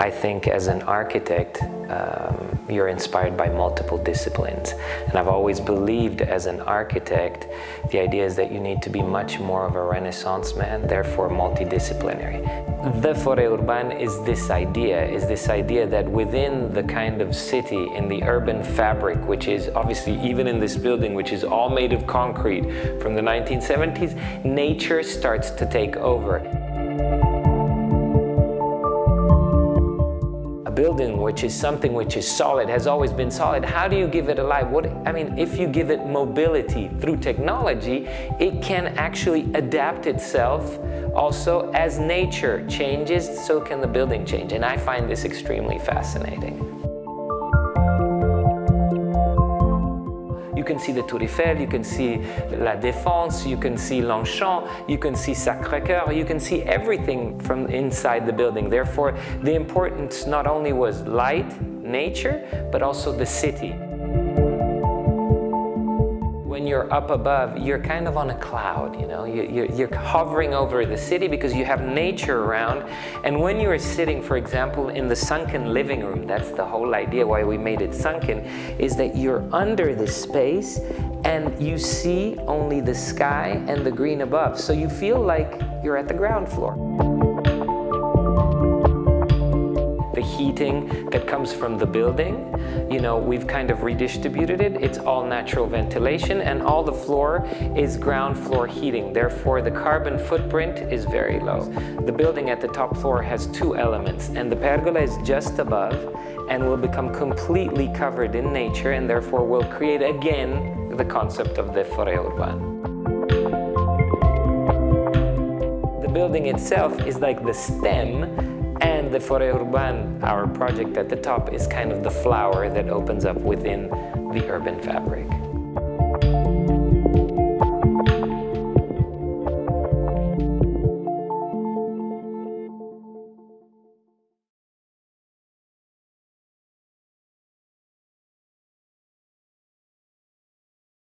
I think as an architect, you're inspired by multiple disciplines. And I've always believed as an architect, the idea is that you need to be much more of a Renaissance man, therefore multidisciplinary. The Forêt Urbaine is this idea that within the kind of city, in the urban fabric, which is obviously even in this building, which is all made of concrete from the 1970s, nature starts to take over. Building, which is something which is solid, has always been solid. How do you give it alive? If you give it mobility through technology, it can actually adapt itself. Also, as nature changes, so can the building change. And I find this extremely fascinating. You can see the Tour Eiffel, you can see La Défense, you can see Longchamp, you can see Sacré-Cœur, you can see everything from inside the building. Therefore, the importance not only was light, nature, but also the city. When you're up above, you're kind of on a cloud, you know, you're hovering over the city because you have nature around. And when you are sitting, for example, in the sunken living room, that's the whole idea why we made it sunken, is that you're under this space and you see only the sky and the green above. So you feel like you're at the ground floor. The heating that comes from the building, you know, we've kind of redistributed it. It's all natural ventilation and all the floor is ground floor heating. Therefore, the carbon footprint is very low. The building at the top floor has two elements and the pergola is just above and will become completely covered in nature and therefore will create again the concept of the Forêt Urbaine. The building itself is like the stem. And the Forêt Urbaine, our project at the top, is kind of the flower that opens up within the urban fabric.